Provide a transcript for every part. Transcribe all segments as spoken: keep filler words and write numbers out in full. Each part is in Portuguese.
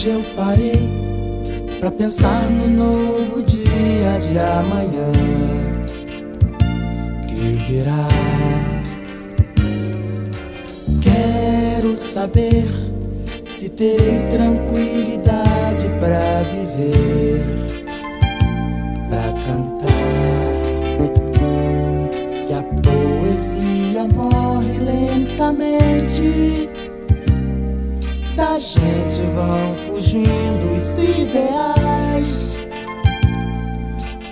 Hoje eu parei pra pensar no novo dia de amanhã que virá. Quero saber se terei tranquilidade pra viver, pra cantar. Se a poesia morre lentamente, da gente vão fugindo os ideais.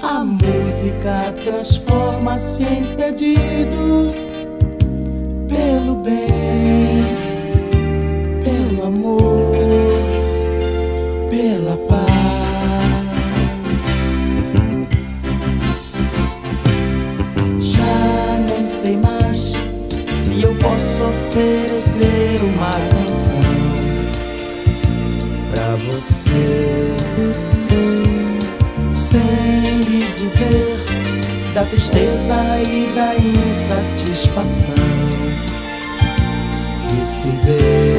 A música transforma-se em pedido pelo bem, pelo amor, pela paz. Já nem sei mais se eu posso oferecer uma canção pra você, sem me dizer da tristeza e da insatisfação que se vê.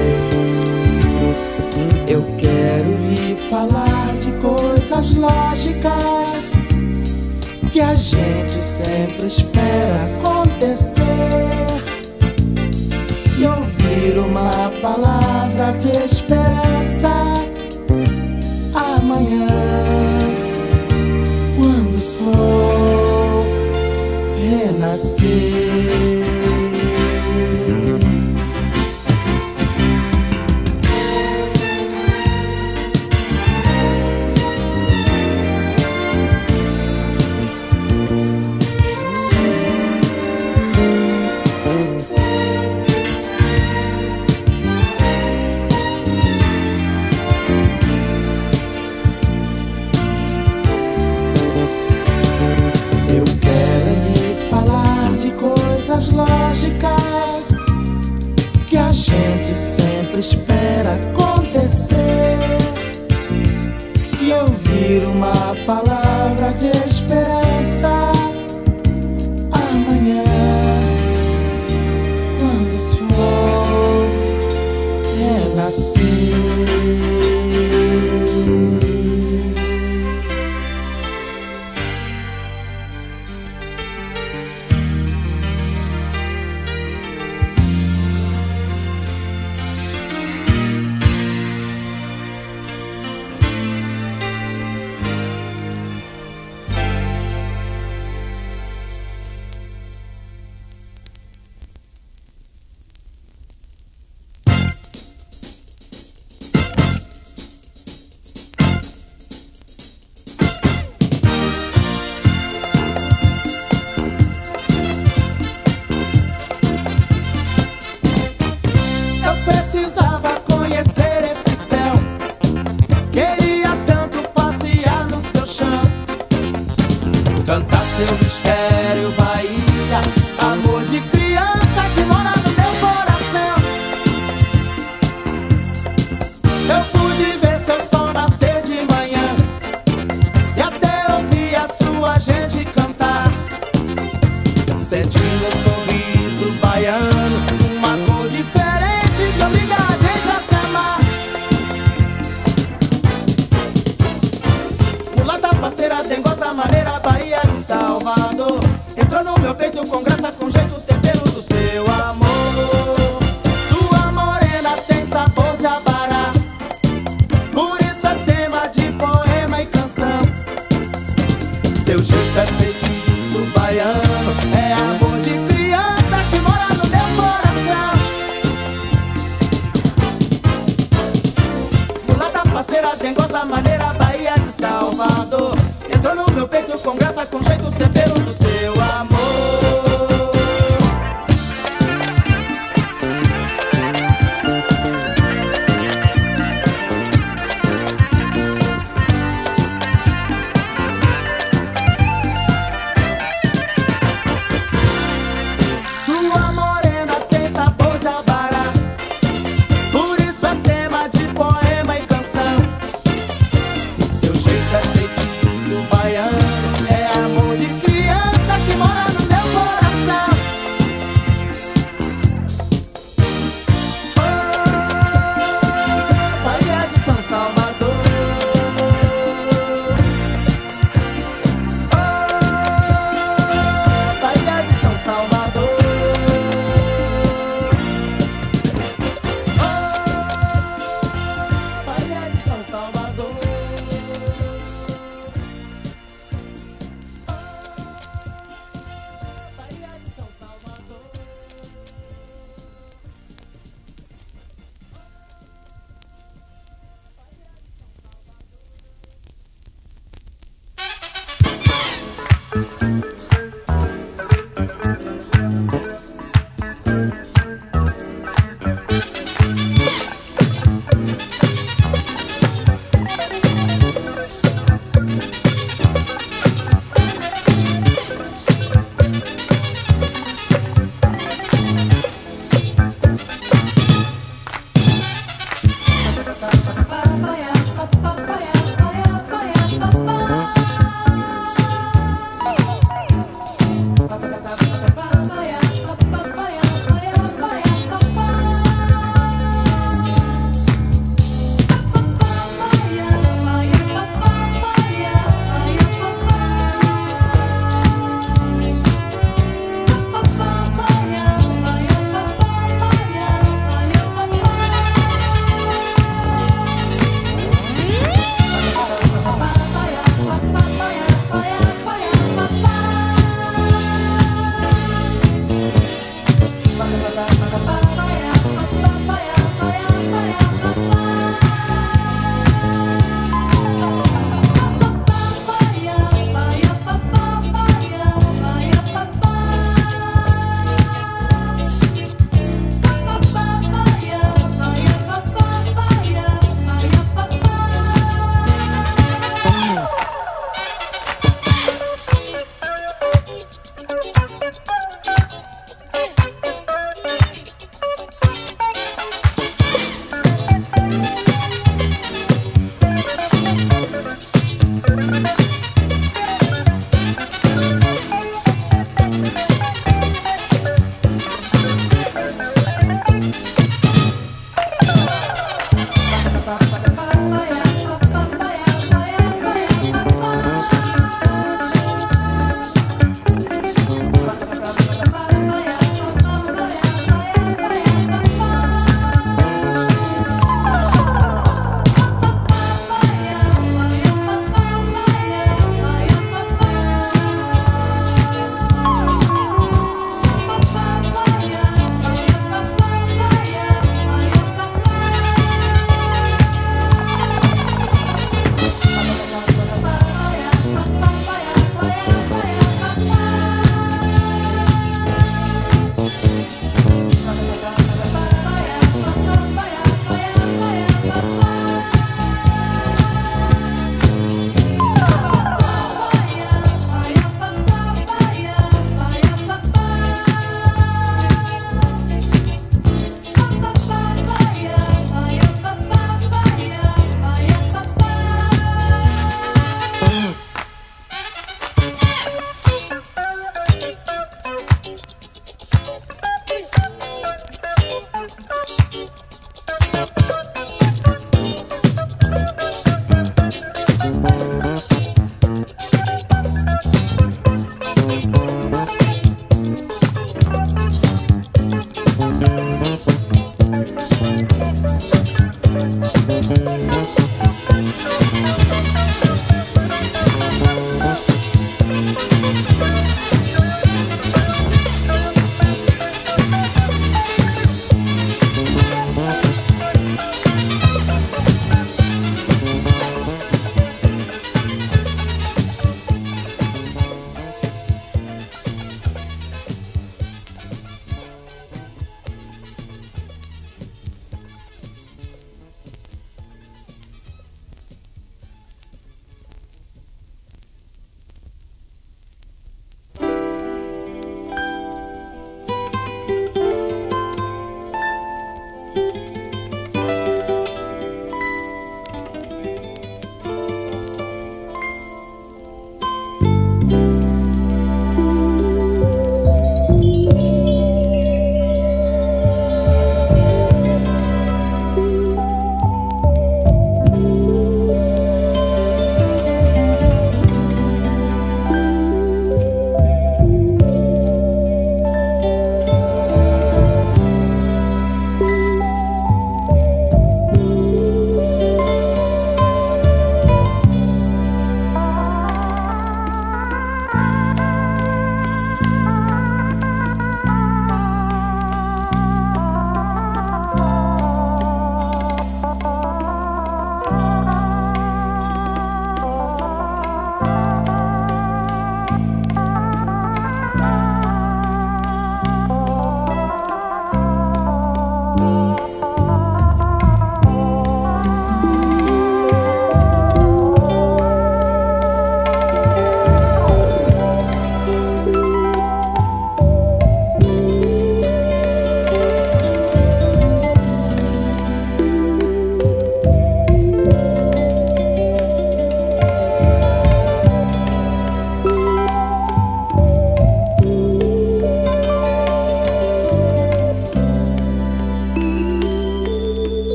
Eu quero lhe falar de coisas lógicas que a gente sempre espera acontecer, e ouvir uma palavra de esperança amanhã, quando o sol renascer. É amor. Bye.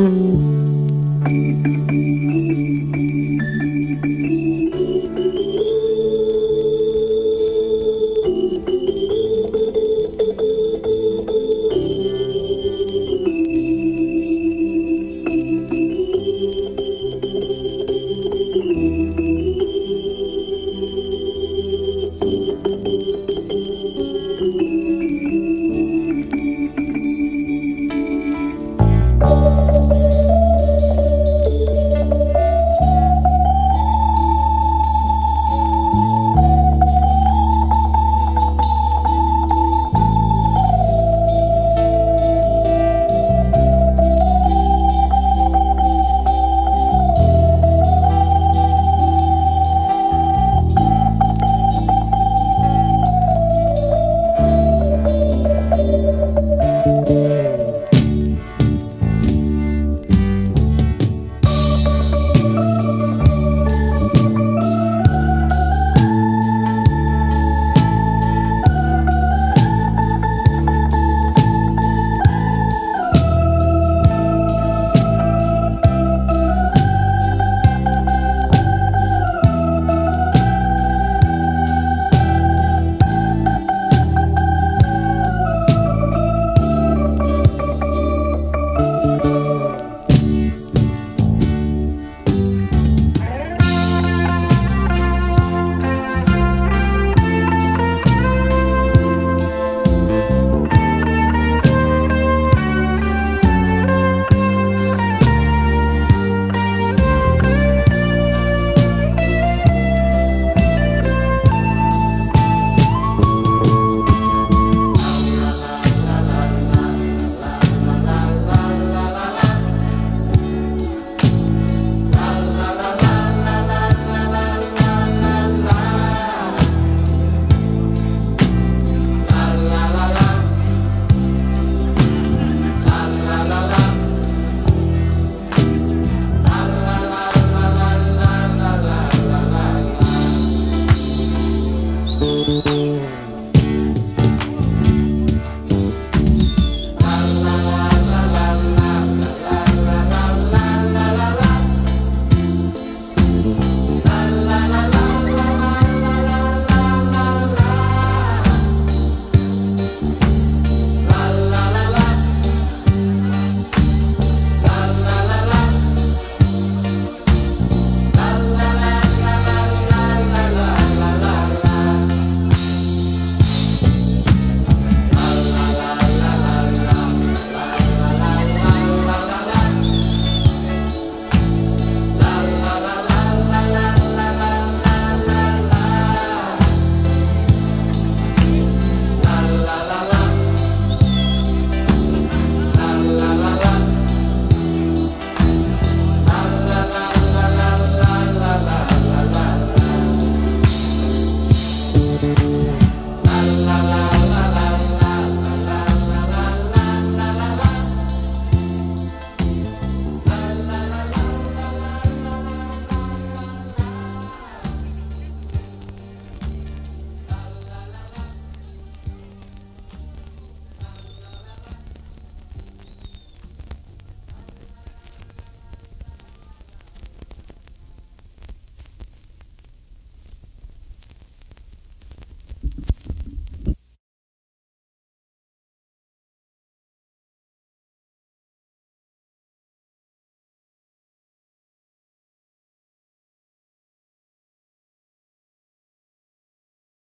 Hmm.